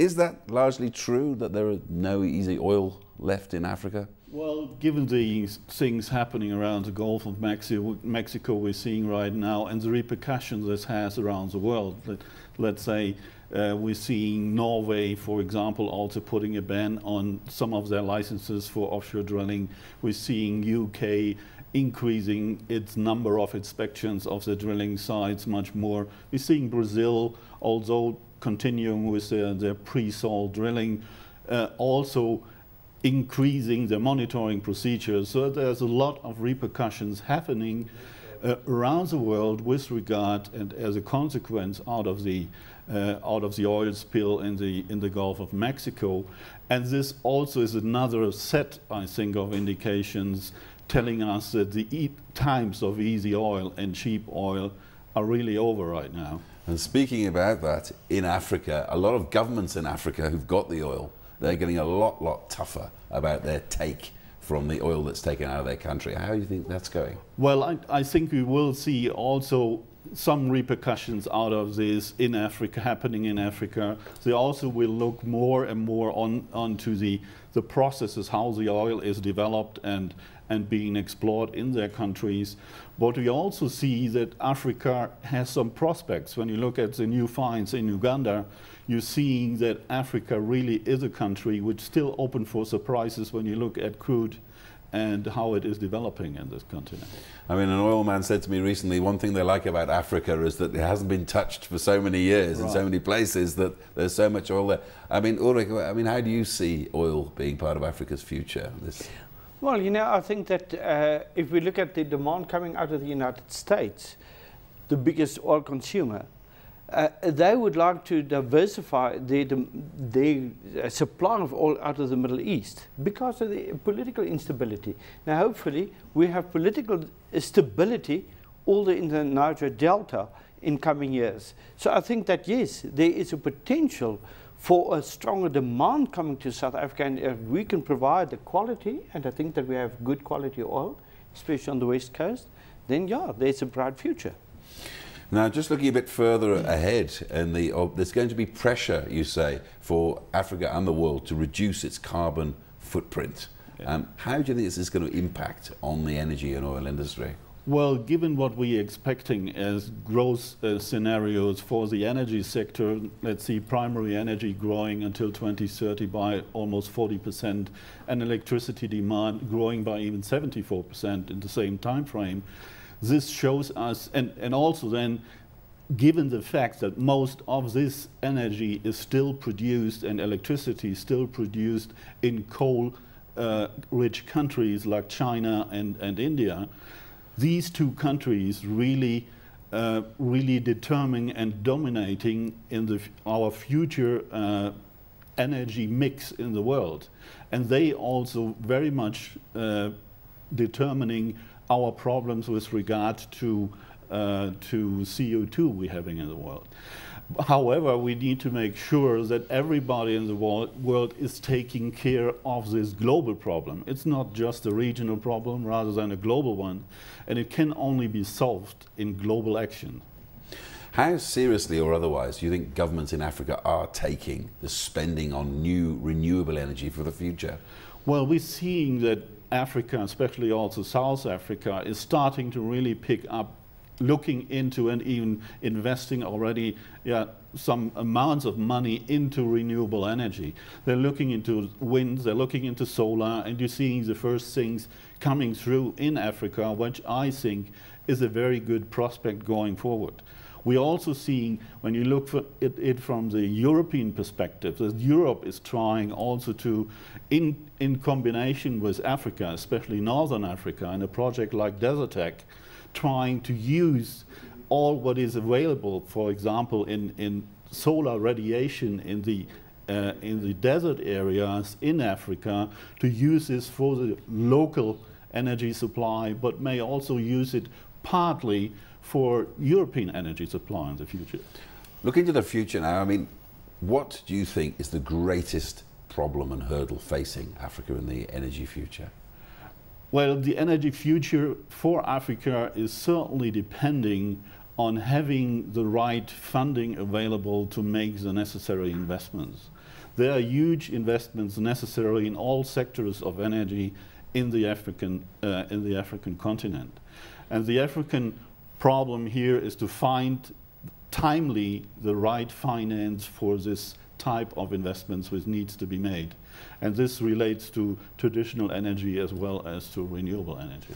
Is that largely true, that there are no easy oil left in Africa? Well, given the things happening around the Gulf of Mexico we're seeing right now, and the repercussions this has around the world, let's say we're seeing Norway, for example, also putting a ban on some of their licenses for offshore drilling. We're seeing UK increasing its number of inspections of the drilling sites much more. We're seeing Brazil, although continuing with their pre-salt drilling, also increasing the monitoring procedures. So there's a lot of repercussions happening around the world with regard and as a consequence out of the oil spill in the Gulf of Mexico. And this also is another set, I think, of indications telling us that the times of easy oil and cheap oil are really over right now. And speaking about that, in Africa, a lot of governments in Africa who've got the oil, they're getting a lot tougher about their take from the oil that's taken out of their country. How do you think that's going? Well, I think we will see also some repercussions out of this in Africa, happening in Africa. They also will look more and more onto the processes, how the oil is developed and being explored in their countries. But we also see that Africa has some prospects. When you look at the new finds in Uganda, you're seeing that Africa really is a country which is still open for surprises when you look at crude and how it is developing in this continent. I mean, an oil man said to me recently, one thing they like about Africa is that it hasn't been touched for so many years in so many places that there's so much oil there. I mean, Ulrich, I mean, how do you see oil being part of Africa's future? Well, you know, I think that if we look at the demand coming out of the United States, the biggest oil consumer, they would like to diversify the supply of oil out of the Middle East because of the political instability. Now, hopefully, we have political stability all in the Niger Delta in coming years. So I think that, yes, there is a potential for a stronger demand coming to South Africa, and if we can provide the quality, and I think that we have good quality oil, especially on the West Coast, then yeah, there's a bright future. Now, just looking a bit further ahead, and there's going to be pressure, you say, for Africa and the world to reduce its carbon footprint. Yeah. How do you think this is going to impact on the energy and oil industry? Well, given what we're expecting as growth scenarios for the energy sector, let's see primary energy growing until 2030 by almost 40% and electricity demand growing by even 74% in the same time frame. This shows us, and also then given the fact that most of this energy is still produced and electricity is still produced in coal-rich countries like China and India, these two countries really, really determining and dominating in our future energy mix in the world. And they also very much determining our problems with regard to CO2 we're having in the world. However, we need to make sure that everybody in the world is taking care of this global problem. It's not just a regional problem, rather than a global one, and it can only be solved in global action. How seriously or otherwise do you think governments in Africa are taking the spending on new renewable energy for the future? Well, we're seeing that Africa, especially also South Africa, is starting to really pick up, looking into and even investing already some amounts of money into renewable energy. They're looking into wind, they're looking into solar, and you're seeing the first things coming through in Africa, which I think is a very good prospect going forward. We're also seeing, when you look at it from the European perspective, that Europe is trying also to, in combination with Africa, especially Northern Africa, in a project like DESERTEC, trying to use all what is available, for example, in solar radiation in the desert areas in Africa, to use this for the local energy supply, but may also use it partly for European energy supply in the future. Looking to the future now, I mean, what do you think is the greatest problem and hurdle facing Africa in the energy future? Well, the energy future for Africa is certainly depending on having the right funding available to make the necessary investments. There are huge investments necessary in all sectors of energy in the African continent. And the African problem here is to find timely the right finance for this type of investments which needs to be made. And this relates to traditional energy as well as to renewable energy.